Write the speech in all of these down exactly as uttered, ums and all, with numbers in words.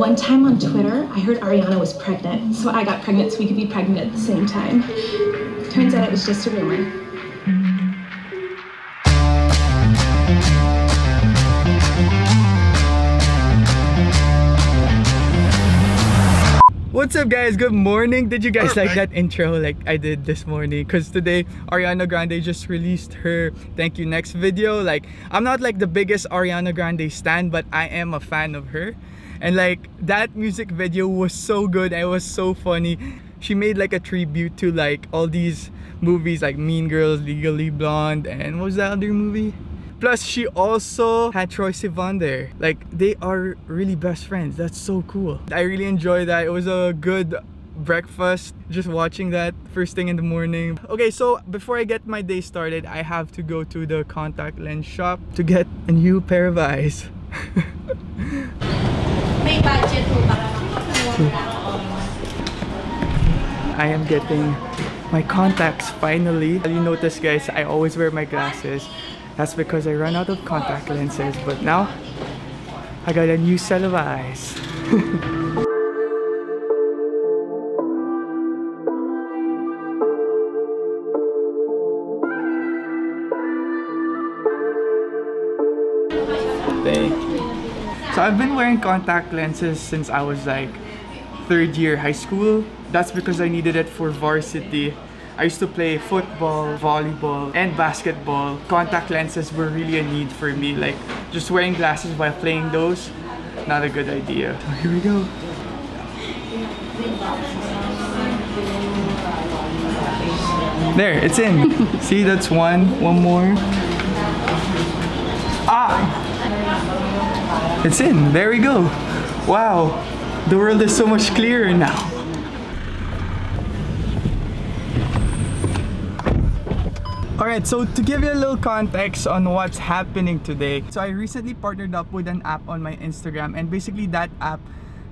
One time on Twitter, I heard Ariana was pregnant, so I got pregnant so we could be pregnant at the same time. Turns out it was just a rumor. What's up guys, good morning. Did you guys like that intro like I did this morning? Because today Ariana Grande just released her Thank You Next video. Like, I'm not like the biggest Ariana Grande stan, but I am a fan of her, and like that music video was so good. It was so funny. She made like a tribute to like all these movies like Mean Girls, Legally Blonde, and what was that other movie? Plus, she also had Troy Sivan there. Like, they are really best friends. That's so cool. I really enjoyed that. It was a good breakfast, just watching that first thing in the morning. Okay, so before I get my day started, I have to go to the contact lens shop to get a new pair of eyes. I am getting my contacts finally. You notice guys, I always wear my glasses. That's because I ran out of contact lenses, but now I got a new set of eyes. Thank you. So I've been wearing contact lenses since I was like third year high school. That's because I needed it for varsity. I used to play football, volleyball, and basketball. Contact lenses were really a need for me. Like, just wearing glasses while playing those, not a good idea. So here we go. There, it's in. See, that's one. One more. Ah! It's in. There we go. Wow. The world is so much clearer now. Alright, so to give you a little context on what's happening today. So I recently partnered up with an app on my Instagram, and basically that app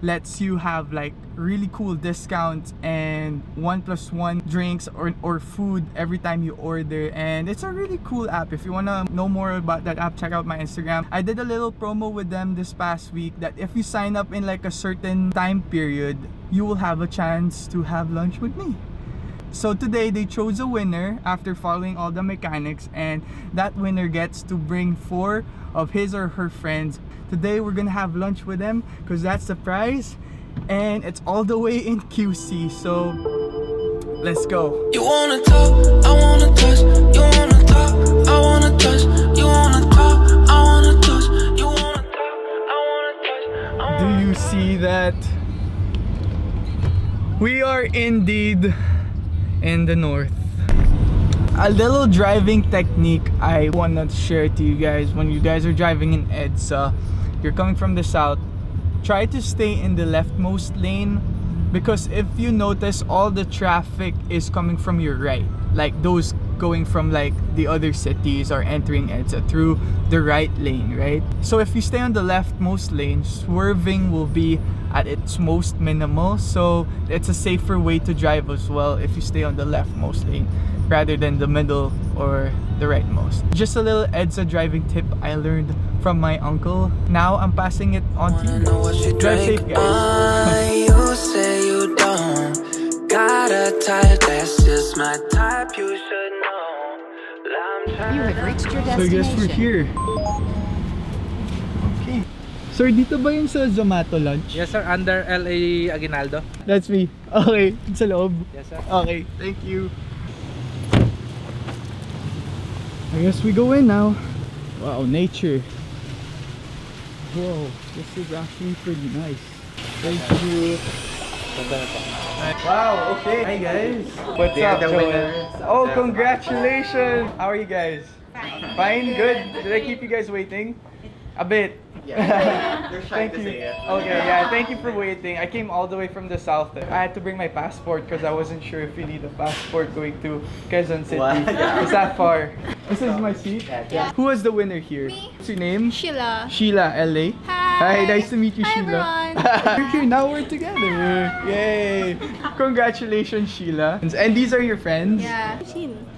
lets you have like really cool discounts and one plus one drinks or, or food every time you order, and it's a really cool app. If you want to know more about that app, check out my Instagram. I did a little promo with them this past week that if you sign up in like a certain time period, you will have a chance to have lunch with me. So today they chose a winner after following all the mechanics, and that winner gets to bring four of his or her friends. Today we're gonna have lunch with them because that's the prize, and it's all the way in Q C. So let's go. You wanna talk, I wanna touch, you wanna talk, I wanna touch, you wanna talk, I wanna touch, you wanna talk, I wanna touch, I wanna touch. Do you see that? We are indeed in the north. A little driving technique I want to share to you guys: when you guys are driving in EDSA, you're coming from the south, try to stay in the leftmost lane, because if you notice, all the traffic is coming from your right. Like those going from like the other cities are entering EDSA through the right lane, right? So if you stay on the leftmost lane, swerving will be at its most minimal, so it's a safer way to drive as well if you stay on the leftmost lane rather than the middle or the rightmost. Just a little EDSA driving tip I learned from my uncle. Now I'm passing it on to you guys. Drive safe guys. You say you don't got a type, that's just my type, you should know. You have reached your destination. So I guess we're here. Okay. Sir, dito ba yung sa Zomato lunch? Yes sir, under L A Aguinaldo. That's me. Okay, sa loob. Yes sir. Okay, thank you. I guess we go in now. Wow, nature. Whoa, this is actually pretty nice. Thank you. Wow, okay. Hi guys. What's up, the winner? Oh, congratulations. How are you guys? Fine. Fine, good. Did I keep you guys waiting? A bit. Yeah, they're shy to say it. Okay, yeah, thank you for waiting. I came all the way from the south. I had to bring my passport because I wasn't sure if you need a passport going to Quezon City. Yeah. It's that far. This is my seat. Yeah. Yeah. Who was the winner here? Me. What's your name? Sheila. Sheila, L A. Hi. Hi, nice to meet you. Hi, Sheila. We're here now, we're together. Hi. Yay. Congratulations, Sheila. And these are your friends? Yeah. Sheen.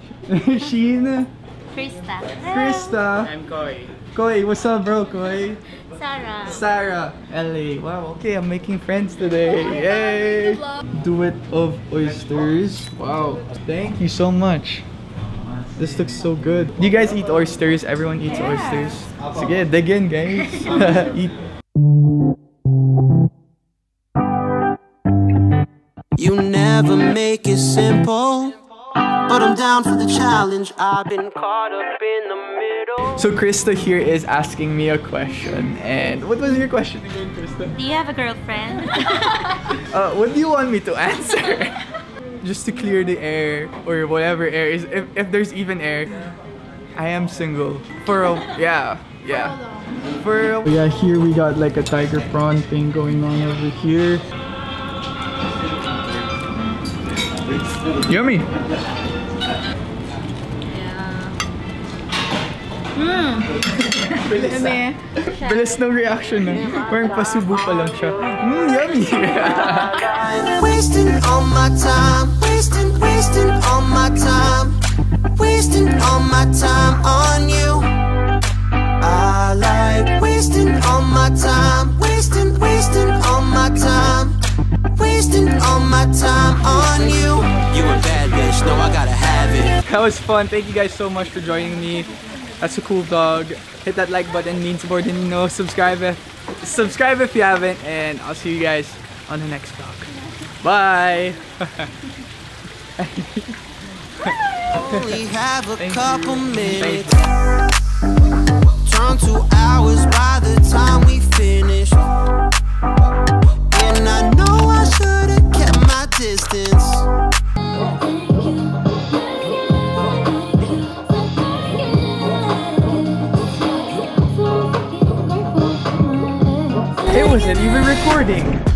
Sheen. Krista. Krista. I'm Corey. Koy, what's up, bro? Koy? Sarah. Sarah. L A. Wow, okay, I'm making friends today. Yay! Duet of oysters. Wow. Thank you so much. This looks so good. Do you guys eat oysters? Everyone eats yeah. oysters. Sige, dig in, guys. Eat. You never make it simple, but I'm down for the challenge. I've been caught up in the middle. So Krista here is asking me a question, and what was your question again, Krista? Do you have a girlfriend? uh, what do you want me to answer? Just to clear the air, or whatever air is, if, if there's even air, I am single. For a, yeah, yeah. For a, yeah, here we got like a tiger prawn thing going on over here. Yummy. Yeah. Mmm. Bilis ah. Bilis ng reaction na. Parang pasubo pa lang siya. Mmm, yummy. Wasting all my time. Wasting, wasting all my time. Wasting all my time on you. I like wasting all my time. Wasting, wasting all my time. Wasting all my time on you. You a bad bitch, no, I gotta have it. That was fun. Thank you guys so much for joining me. That's a cool vlog. Hit that like button, means more than you know. Subscribe if, subscribe if you haven't, and I'll see you guys on the next vlog. Bye. Only have a couple minutes. Turn two hours by the time we finish. And I know I should have kept my distance. It wasn't even recording.